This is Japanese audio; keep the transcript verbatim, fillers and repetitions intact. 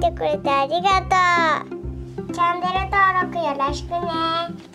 てくれてありがとう。チャンネル登録よろしくね。